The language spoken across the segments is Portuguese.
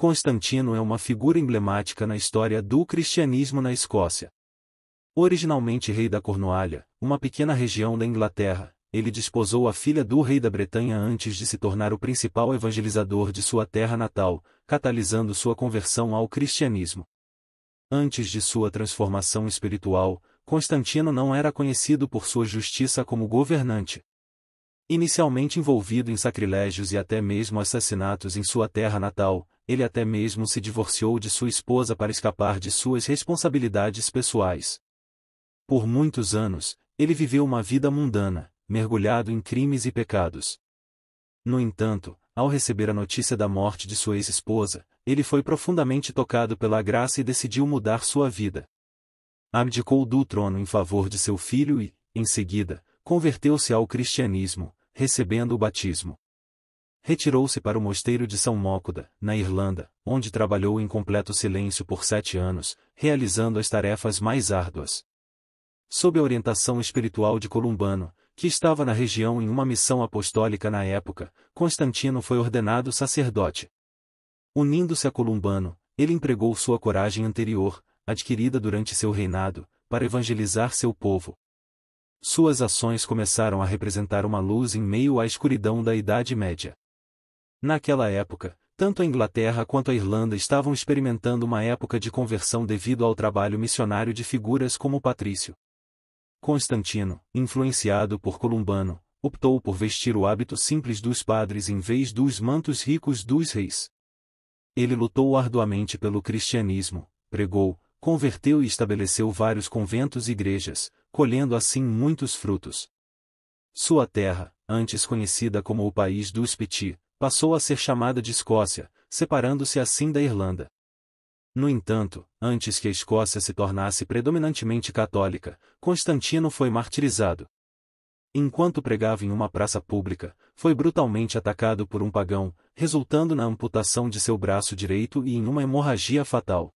Constantino é uma figura emblemática na história do cristianismo na Escócia. Originalmente rei da Cornualha, uma pequena região da Inglaterra, ele desposou a filha do rei da Bretanha antes de se tornar o principal evangelizador de sua terra natal, catalisando sua conversão ao cristianismo. Antes de sua transformação espiritual, Constantino não era conhecido por sua justiça como governante. Inicialmente envolvido em sacrilégios e até mesmo assassinatos em sua terra natal, ele até mesmo se divorciou de sua esposa para escapar de suas responsabilidades pessoais. Por muitos anos, ele viveu uma vida mundana, mergulhado em crimes e pecados. No entanto, ao receber a notícia da morte de sua ex-esposa, ele foi profundamente tocado pela graça e decidiu mudar sua vida. Abdicou do trono em favor de seu filho e, em seguida, converteu-se ao cristianismo, recebendo o batismo. Retirou-se para o mosteiro de São Mócoda, na Irlanda, onde trabalhou em completo silêncio por 7 anos, realizando as tarefas mais árduas. Sob a orientação espiritual de Columbano, que estava na região em uma missão apostólica na época, Constantino foi ordenado sacerdote. Unindo-se a Columbano, ele empregou sua coragem anterior, adquirida durante seu reinado, para evangelizar seu povo. Suas ações começaram a representar uma luz em meio à escuridão da Idade Média. Naquela época, tanto a Inglaterra quanto a Irlanda estavam experimentando uma época de conversão devido ao trabalho missionário de figuras como Patrício. Constantino, influenciado por Columbano, optou por vestir o hábito simples dos padres em vez dos mantos ricos dos reis. Ele lutou arduamente pelo cristianismo, pregou, converteu e estabeleceu vários conventos e igrejas, colhendo assim muitos frutos. Sua terra, antes conhecida como o País dos Piti, passou a ser chamada de Escócia, separando-se assim da Irlanda. No entanto, antes que a Escócia se tornasse predominantemente católica, Constantino foi martirizado. Enquanto pregava em uma praça pública, foi brutalmente atacado por um pagão, resultando na amputação de seu braço direito e em uma hemorragia fatal.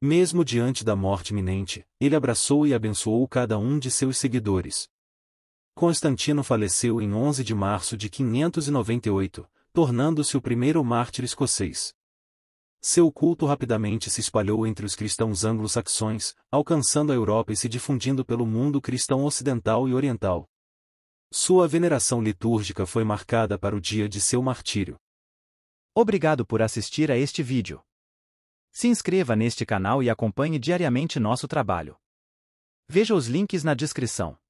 Mesmo diante da morte iminente, ele abraçou e abençoou cada um de seus seguidores. Constantino faleceu em 11 de março de 598, tornando-se o primeiro mártir escocês. Seu culto rapidamente se espalhou entre os cristãos anglo-saxões, alcançando a Europa e se difundindo pelo mundo cristão ocidental e oriental. Sua veneração litúrgica foi marcada para o dia de seu martírio. Obrigado por assistir a este vídeo. Se inscreva neste canal e acompanhe diariamente nosso trabalho. Veja os links na descrição.